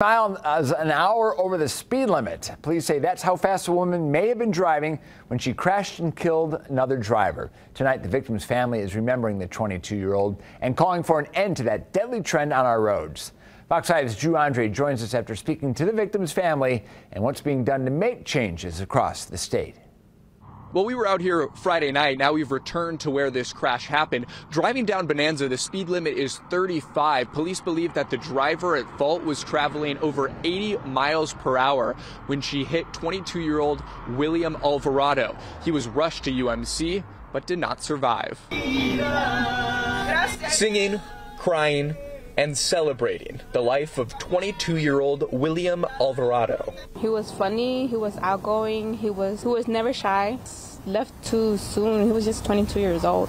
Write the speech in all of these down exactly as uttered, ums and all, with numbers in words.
miles an hour over the speed limit. Police say that's how fast a woman may have been driving when she crashed and killed another driver. Tonight, the victim's family is remembering the twenty-two-year-old and calling for an end to that deadly trend on our roads. Fox five's Drew Andre joins us after speaking to the victim's family and what's being done to make changes across the state. Well, we were out here Friday night. Now we've returned to where this crash happened. Driving down Bonanza, the speed limit is thirty-five. Police believe that the driver at fault was traveling over eighty miles per hour when she hit twenty-two-year-old William Alvarado. He was rushed to U M C, but did not survive. Singing, crying, and celebrating the life of twenty-two-year-old William Alvarado. He was funny, he was outgoing, he was he was never shy. Left too soon, he was just twenty-two years old,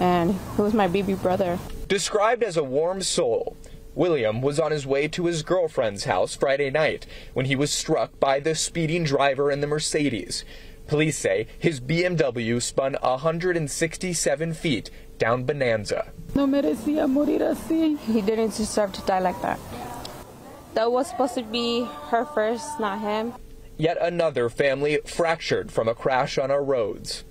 and he was my baby brother. Described as a warm soul, William was on his way to his girlfriend's house Friday night when he was struck by the speeding driver in the Mercedes. Police say his B M W spun one hundred sixty-seven feet down Bonanza. No merecía morir así. He didn't deserve to die like that. That was supposed to be her first, not him. Yet another family fractured from a crash on our roads.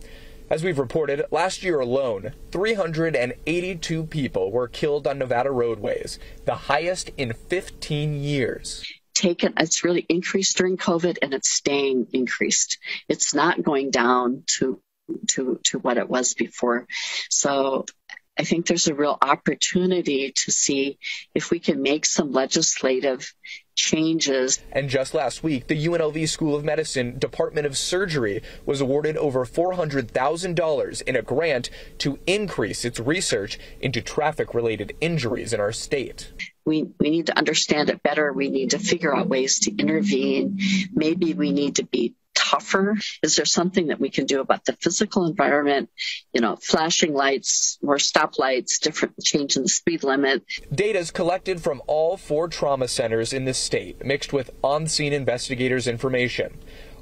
As we've reported, last year alone, three hundred eighty-two people were killed on Nevada roadways, the highest in fifteen years. Taken, it's really increased during COVID, and it's staying increased. It's not going down to to to what it was before. So I think there's a real opportunity to see if we can make some legislative changes. And just last week, the U N L V School of Medicine Department of Surgery was awarded over four hundred thousand dollars in a grant to increase its research into traffic-related injuries in our state. We, we need to understand it better. We need to figure out ways to intervene. Maybe we need to be tougher. Is there something that we can do about the physical environment? You know, flashing lights, more stoplights, different change in the speed limit. Data is collected from all four trauma centers in this state, mixed with on-scene investigators' information,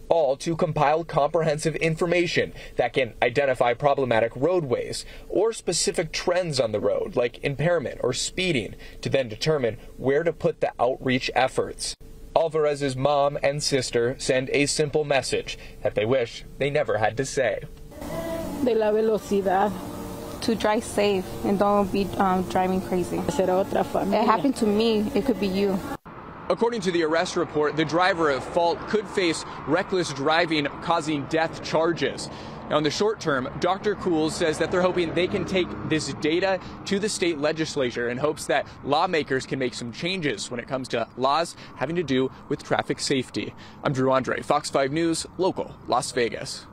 all to compile comprehensive information that can identify problematic roadways or specific trends on the road, like impairment or speeding, to then determine where to put the outreach efforts. Alvarez's mom and sister send a simple message that they wish they never had to say. De la velocidad. To drive safe and don't be um, driving crazy. It happened to me. It could be you. According to the arrest report, the driver at fault could face reckless driving causing death charges. Now, in the short term, Doctor Coles says that they're hoping they can take this data to the state legislature in hopes that lawmakers can make some changes when it comes to laws having to do with traffic safety. I'm Drew Andre, Fox five News, local Las Vegas.